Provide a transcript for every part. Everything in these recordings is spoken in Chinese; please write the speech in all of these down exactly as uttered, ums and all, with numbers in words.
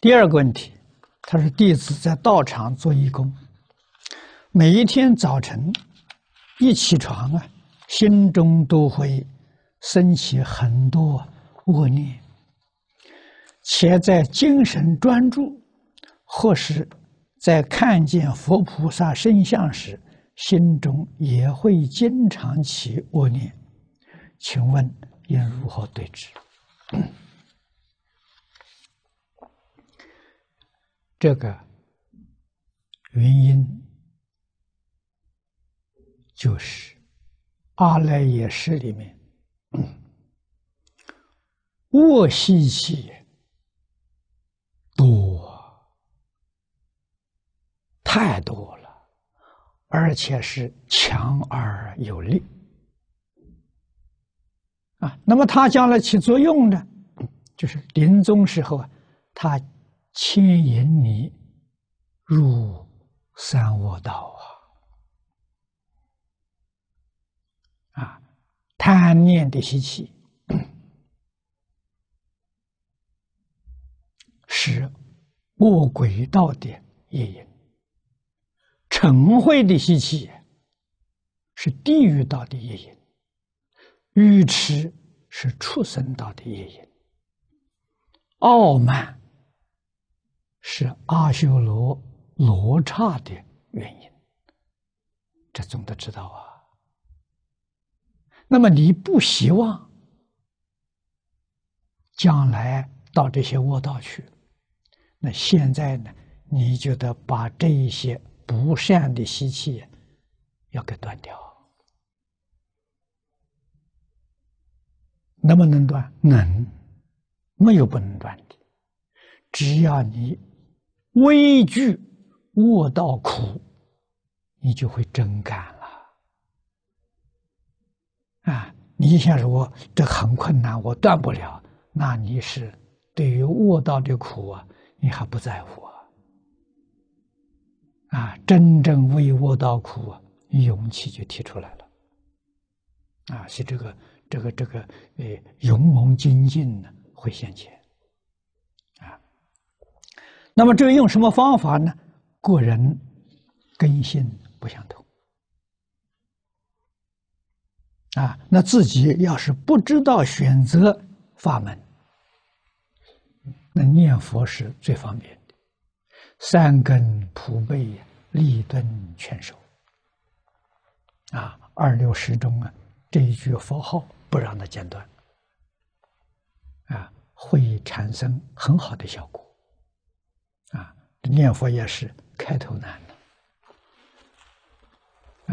第二个问题，他说弟子在道场做义工，每一天早晨一起床啊，心中都会升起很多恶念，且在精神专注或是在看见佛菩萨圣像时，心中也会经常起恶念，请问应如何对治？这个原因就是阿赖耶识里面恶习气多，太多了，而且是强而有力啊。那么它将来起作用呢，就是临终时候啊，它牵引你入三恶道啊！啊，贪念的习气是恶鬼道的业因，嗔恚的习气是地狱道的业因，愚痴是畜生道的业因，傲慢是阿修罗罗刹的原因，这总得知道啊。那么你不希望将来到这些恶道去，那现在呢，你就得把这一些不善的习气要给断掉。能不能断？能，没有不能断的。只要你畏惧恶道苦，你就会真干了啊！你想说我这很困难，我断不了，那你是对于恶道的苦啊，你还不在乎啊！啊，真正为恶道苦啊，勇气就提出来了啊！是这个这个这个呃，勇猛精进呢，会现前。那么这个用什么方法呢？个人根性不相同啊。那自己要是不知道选择法门，那念佛是最方便的，三根普被，利钝全收啊。二六时中啊，这一句佛号不让它间断啊，会产生很好的效果。啊，念佛也是开头难的，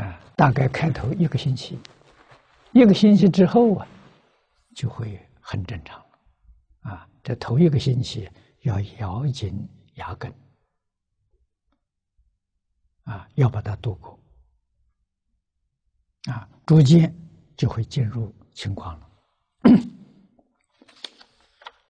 啊，大概开头一个星期，一个星期之后啊，就会很正常了，啊，这头一个星期要咬紧牙根，啊，要把它度过，啊，逐渐就会进入情况了。